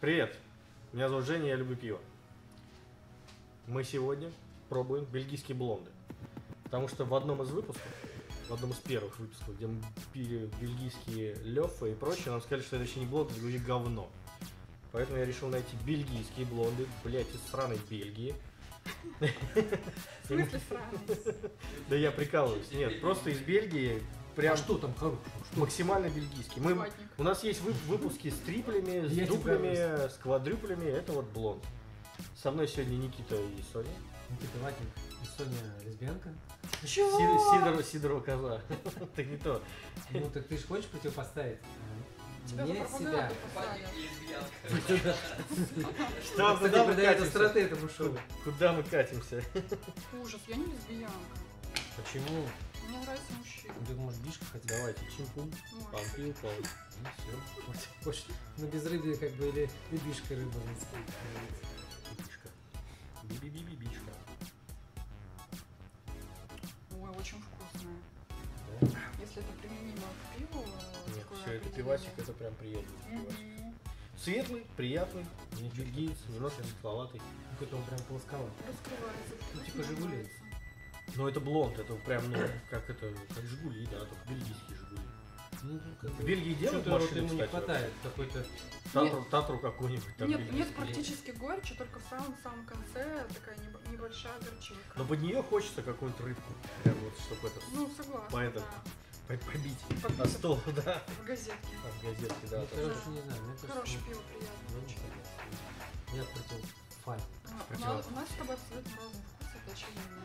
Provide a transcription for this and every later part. Привет, меня зовут Женя, я люблю пиво. Мы сегодня пробуем бельгийские блонды, потому что в одном из выпусков, в одном из первых выпусков, где мы пили бельгийские Floreffe и прочее, нам сказали, что это вообще не блонд, это говно. Поэтому я решил найти бельгийские блонды, блять, из сраной Бельгии. В смысле сраной? Да я прикалываюсь, нет, просто из Бельгии. Прям... А что там хорошего? Максимально бельгийский. У нас есть выпуски с триплями, с дуплями, с квадрюплями. Это вот блонд. Со мной сегодня Никита и Соня. Никита Латник и Соня лесбиянка. Сидорова коза. Так не то. Ну так ты же хочешь противопоставить? Мне себя. Что мы катимся? Куда мы катимся? Ужас, я не лесбиянка. Почему? Мне нравится мужчина. Ты можешь бишка хоть? Давайте, чимпун, пампил, пау. Ну все. Хочешь на безрыбье как бы или бибишка рыба на бибишка. Биби-бибишка. Ой, очень вкусно. Да? Если это применимо к пиву... Нет, все, это пивасик, это прям приятный пивасик. Светлый, приятный, бельгиец, немножко светловатый. Какой-то он прям плосковатый. Раскрывается. Ну типа жигули. Но это блонд, это прям, ну, как жигули, да, только бельгийские жигули. В Бельгии делают машины, кстати. Не хватает какой-то татру какую-нибудь. Нет практически горечи, только в самом конце такая небольшая горчинка. Но под нее хочется какую-нибудь рыбку, прям вот, чтобы это... Ну, согласна, поэтому побить на стол, да. В газетке. В газетке, да. Хорошее пиво, приятно. Я против файл. У нас с тобой абсолютно разный вкус, это очевидно.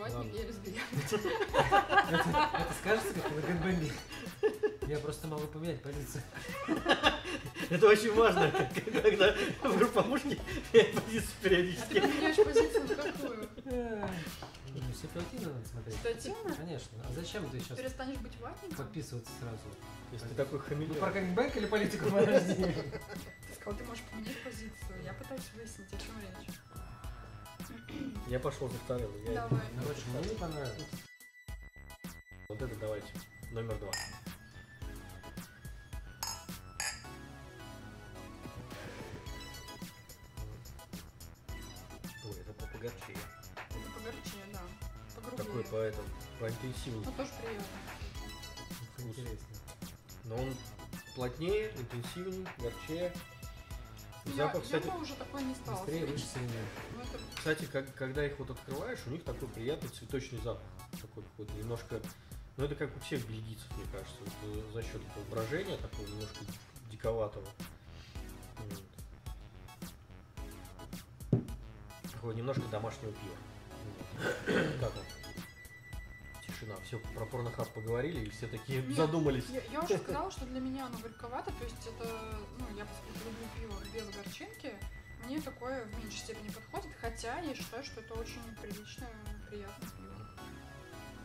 Это скажется как логобомбик. Я просто могу поменять позицию. Это очень важно, когда в группомушке меняют позицию периодически. А ты меняешь позицию какую? Ну, стативно надо смотреть. Стативно? Конечно. А зачем ты сейчас перестанешь быть ватником? Подписываться сразу. Если ты такой хамелеон. Ну, про камбэк или политику по рождению? Ты сказал, ты можешь поменять позицию. Я пытаюсь выяснить, о чем речь. Я пошел за вторым. Давай. Короче, мне понравилось. Вот это давайте. Номер 2. Ой, это попогорчее. Это погорчее, да. Погрубнее. Такой по интенсивности. Ну тоже приятно. Интересно. Но он плотнее, интенсивнее, горчее. Запах, кстати, уже такой не стал. Быстрее, выше, сильнее. Кстати, когда их вот открываешь, у них такой приятный цветочный запах. Такой какой-то немножко... Ну, это как у всех бельгийцев, мне кажется. Вот, за счет этого брожения, такого немножко диковатого. Вот. Такого немножко домашнего пива. Как он? Тишина. Все про порнохаб поговорили и все такие задумались. Я уже сказала, что для меня оно горьковато. То есть это... Ну, я люблю пиво без горчинки. Мне такое в меньшей степени подходит, хотя я считаю, что это очень прилично и приятно пиво.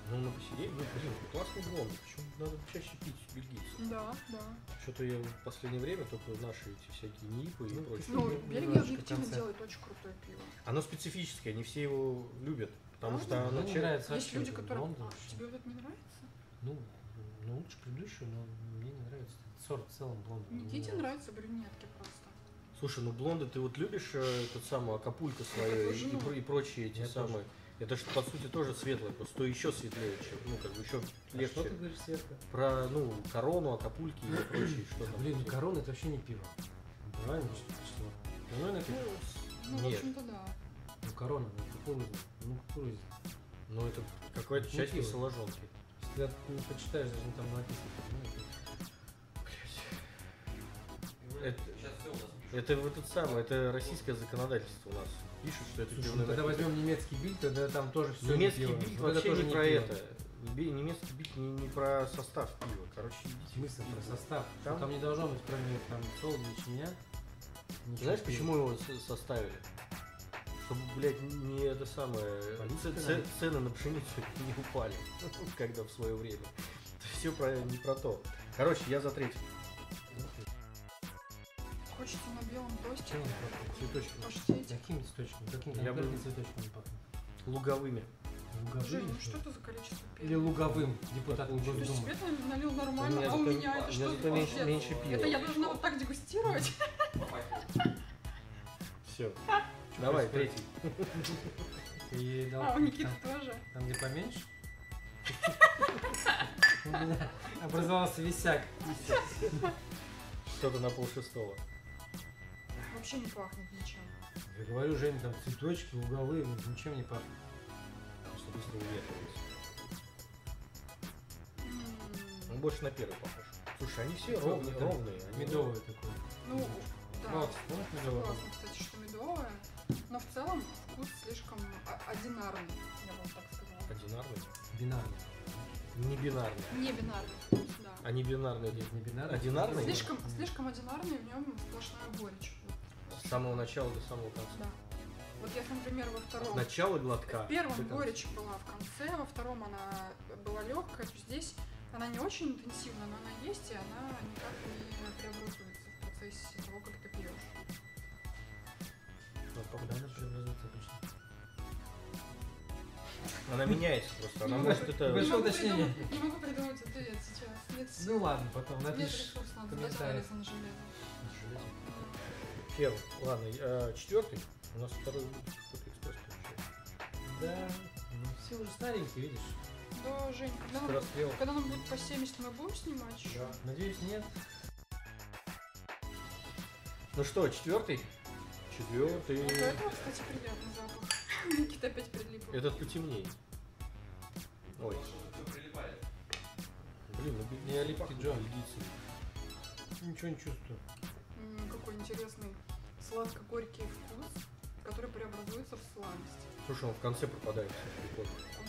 Ну, на посидеть, ну, блин, классный блонд. Почему надо чаще пить бельгийцев? Да, да. Что-то я в последнее время только наши эти всякие нипы и прочее. Ну, Бельгия объективно делает очень крутое пиво. Оно специфическое, не все его любят, потому что оно нравится. Есть люди, которым... Тебе вот это не нравится? Ну, лучше предыдущую, но мне не нравится. Сорт в целом блонд. Никите нравятся брюнетки просто. Слушай, ну блонды, ты вот любишь тот самый Акапулько свою и прочие эти самые. Это же, по сути, тоже светлое, просто еще светлее, чем, ну, как бы, еще легче. Что ты говоришь светлое? Про, ну, корону, Акапульки и прочее, что там. Блин, корона это вообще не пиво. Правильно? Нормально пиво? Ну, в общем-то, да. Ну, корона, ну, кукуруза. Ну, кукуруза. Ну, это какая-то часть кисоложонки. Если ты не почитаешь, даже там написано. Это вот это самое, это российское законодательство у нас пишет, что это пиво. Когда возьмем немецкий бильд, тогда там тоже все немецкий не пиво. Бильд вот вообще не про это. Немецкий бильд не про состав пива. Короче, смысл про состав. Там не должно быть кроме там соль, ячменя. Знаешь, почему его составили? Чтобы, блядь, не это самое. Цены на пшеницу не упали, когда в свое время. Все не про то. Короче, я за третий. Хочется на белом тосте. Чем он пахнет? Цветочками. Какими цветочками? Какими конкретными цветочками пахнет? Луговыми. Луговым? Ну, что это за количество пива? Или луговым депутатом Госдумы. То есть это налил нормально, а у меня это что-то меньше пива. Это я должна вот так дегустировать? Все. Давай, третий. А у Никиты тоже. Там где поменьше? У меня образовался висяк. Что-то на полшестого. Вообще не пахнет ничем. Я говорю, Женя, там цветочки, уголы, ничем не пахнет. Что быстро уехались. Он больше на первый похож. Слушай, они все ровные. Медовые такой. Ну, да. Классно, кстати, что медовое. Но в целом вкус слишком одинарный, я бы так сказала. Одинарный? Бинарный. Не бинарный. Не бинарный, да. А не бинарный здесь не бинарный? Одинарный? Слишком одинарный, в нем сплошная горечь. С самого начала до самого конца? Да. Вот я, например, во втором... Начало глотка. В первом горечь была в конце, во втором она была легкая. Здесь она не очень интенсивная, но она есть, и она никак не преобразуется в процессе того, как ты пьешь. Когда она преобразуется обычно? Она меняется просто, она может это... Не могу придумать ответ сейчас. Нет, ну ладно, потом напишешь в комментариях. Первый, ладно, четвертый. У нас второй будет какой-то экспресс получается. Да, ну все уже старенькие, видишь? Да, Жень, когда нам будет по 70, мы будем снимать? Да, надеюсь, нет. Ну что, четвертый? Четвертый. Вот этого, кстати, приятный запах. Никита опять прилипал. Этот потемнее. Ой. Блин, ну не липкий Джон, льдицы. Ничего не чувствую. Какой интересный сладко-горький вкус, который преобразуется в сладость. Слушай, он в конце пропадает.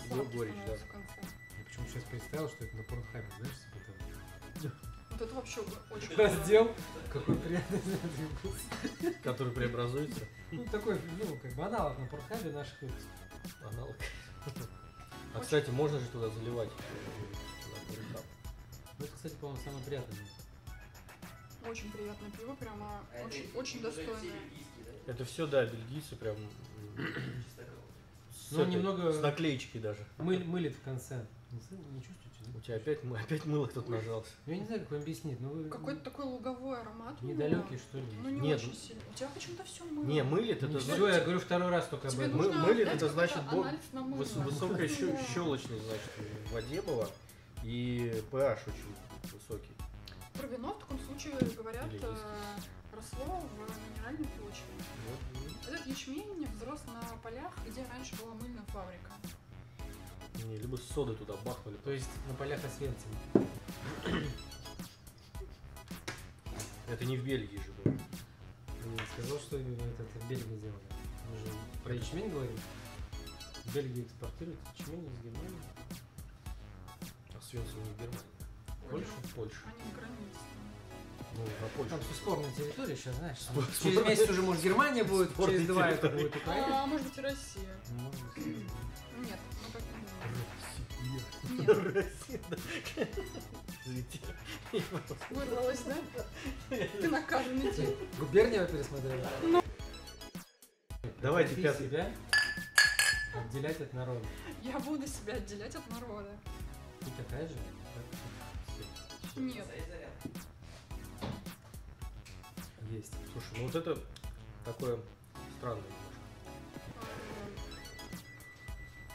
Его горечь, да. Я почему сейчас представил, что это на Порнхабе, знаешь, себе там. Вот это вообще очень раздел, какой приятный вкус, который преобразуется. Ну такой, ну как бы аналог на Порнхабе наших выпусков. Аналог. А кстати, можно же туда заливать. Это, кстати, по-моему, самое приятное. Очень приятное пиво, прямо очень достойное. Это все, да, бельгийцы прям. Ну немного. С наклеечки даже. Мыли в конце. Не чувствуете? У тебя опять мыло кто-то нажался. Я не знаю, как вам объяснить, но вы... Какой-то такой луговой аромат. Недалекий, что ли? Ну, не очень сильно. У тебя почему-то все мыло. Не, мылит это... Все, я говорю второй раз только об этом. Мылит это значит... Высокая щелочность, значит, в воде была. И pH очень высокий. Про вино в таком случае говорят... росло в минеральной почве. Этот ячмень взрос на полях, где раньше была мыльная фабрика. Не, либо соды туда бахнули. То есть на полях Освенцима. Это не в Бельгии же было. Я сказал, что это в Бельгии сделали. Мы же про ячмень говорим. В Бельгии экспортируют ячмень из Германии. Освенцим не в Германии. Польша? Польша. Они в границе. Ну, на Польшу. Там спорная территория сейчас, знаешь. Через месяц уже, может, Германия будет, через два это будет Украина. А может быть и Россия. Может быть. Нет, ну как-то не вырвалась, да? Ты наказанный тип. Губерния пересмотрела. Давайте пятый. Себя отделять от народа. Я буду себя отделять от народа. Ты такая же? Нет. Есть. Слушай, ну вот это такое странное немножко.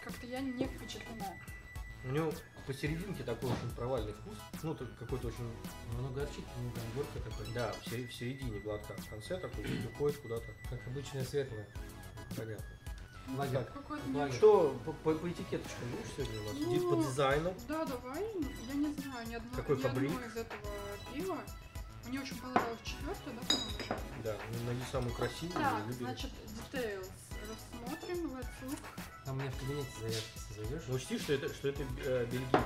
Как-то я не впечатлена. У него посерединке такой очень провальный вкус. Ну, какой-то очень... Ну, горчит, немного горка такой. Да, в середине глотка. В конце такой уходит куда-то. Как обычное светлое. Понятно. Лагерь. Что по этикеточкам будешь сегодня у нас? Ну, по дизайну? Да, давай. Я не знаю ни одного из этого пива. Мне очень понравилось четвертое, да, по-моему? Да, они самые красивые. Так, значит, details. Рассмотрим, let's look. Там у меня в кабинете заявки зайдешь. Ну, учти, что это бельгийцы.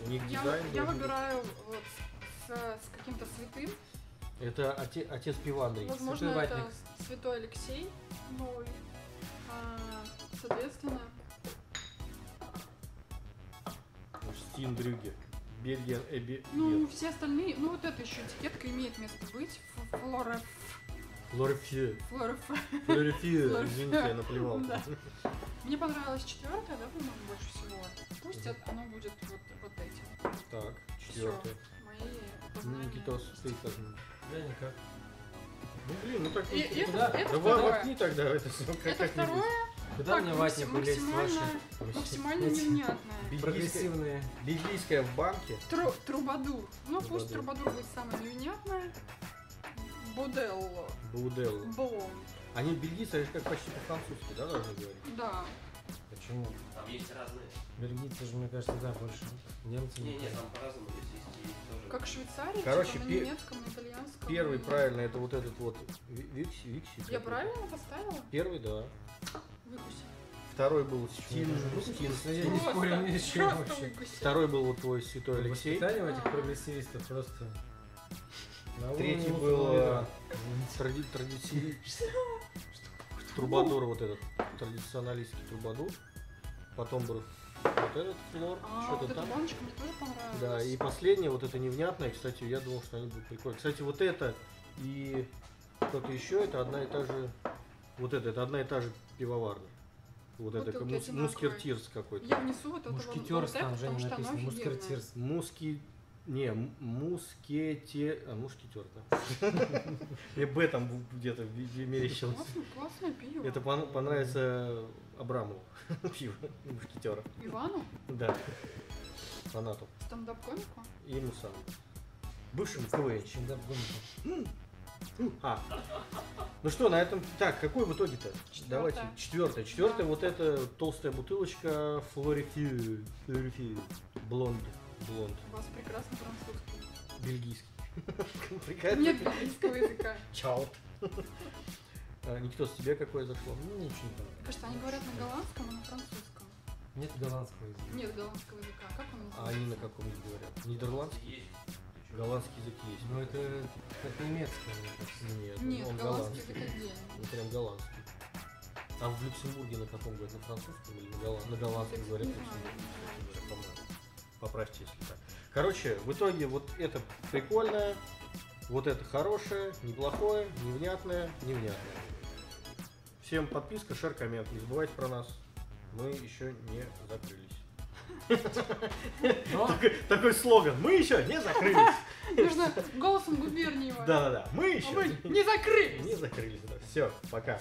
У них дизайн. Я выбираю вот с каким-то святым. Это отец Пивандрий. Возможно, это святой Алексей новый. Соответственно. Штиндрюге. Бельгия, Эбби. Ну, все остальные, ну вот эта еще этикетка имеет место быть. Floreffe. Floreffe. Извините, я наплевал. Мне понравилась четвертая, да, по-моему, больше всего. Пусть оно будет вот этим. Так, четвертая. Мои Никитос стоит так. Да никак. Ну блин, ну так. Это воткни тогда это все. Это второе. Куда мне ватник улезть ваши? Максимально невнятное. Прогрессивные. Бельгийская в банке. Трубадур. Ну пусть Трубадур будет самое невнятное. Боделло. Боделло. Они бельгийцы, они как почти по-французски, да, должны говорить? Да. Почему? Там есть разные. Бельгийцы же, мне кажется, да, больше. Немцы не. Не, там по-разному есть тоже. Как Швейцария, короче, типа, на немецком, на итальянском. Первый правильно, это вот этот вот Викси. Я правильно поставила? Первый, да. Выкуси. Второй был Стин. Я не спорю ни с чем вообще. Второй был вот твой святой Алексей. Воспитание у этих прогрессивистов просто... Третий был традиционный Трубадур, вот этот традиционалистский Трубадур. Потом был вот этот Флор, что-то там. Баночка мне тоже понравилась. Да, и последнее, вот это невнятное, кстати, я думал, что они будут прикольные. Кстати, вот это и кто-то еще, это одна и та же, вот это одна и та же пивоварня. Вот это мускертирс какой-то. Я внесу вот это мускетёрс, там же написано мускертирс. Не, мускетёр, да. И Б там где-то мерещилось. Классное пиво. Это понравится Абраму пиво мушкетера. Ивану? Да. Фанату. Стендап-комику? И ему сам. Бывшим КВНчиком. А. Ну что, на этом... Так, какой в итоге-то? Давайте. Четвертая. Вот эта толстая бутылочка Floreffe. Блонд. У вас прекрасный французский. Бельгийский. Нет бельгийского языка. Чаут. Никто с тебя какое зашло? Ну, ничего не понятно. Кажется, они говорят на голландском, а на французском. Нет голландского языка. Как он называется? А они на каком языке говорят? Нидерландский? Есть. Голландский язык есть. Ну, это немецкий, мне кажется. Нет, голландский язык отдельно. Ну, прям голландский. А в Люксембурге на каком говорят? На французском или на голландском говорят? Поправьте, если так. Короче, в итоге вот это прикольное, вот это хорошее, неплохое, невнятное. Всем подписка, шер, коммент. Не забывайте про нас. Мы еще не закрылись. Такой слоган. Мы еще не закрылись. Нужно голосом губернии. Да-да-да. Мы еще не закрылись. Не закрылись. Все, пока.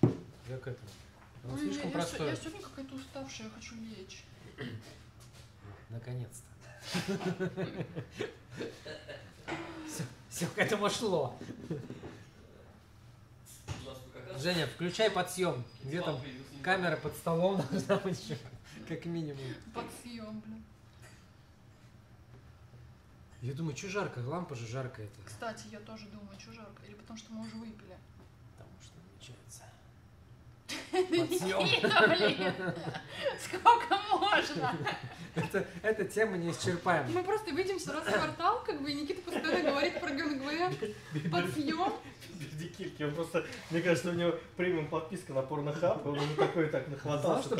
Как это? Слишком простое. Я сегодня какая-то уставшая, я хочу лечь. Наконец-то. Все к этому шло. Женя, включай подсъем. Где там камера под столом должна быть еще, как минимум. Подсъем, блин. Я думаю, что жарко, лампа же жаркая. Кстати, я тоже думаю, что жарко. Или потому что мы уже выпили. Потому что намечается. Никита, блин! Сколько можно? Эта тема неисчерпаема. Мы просто выйдем сразу в квартал, как бы, и Никита постоянно говорит про Гюнгвен, подъем. Бердикирки, он просто, мне кажется, у него премиум подписка на Порнохаб, он такой так нахватался.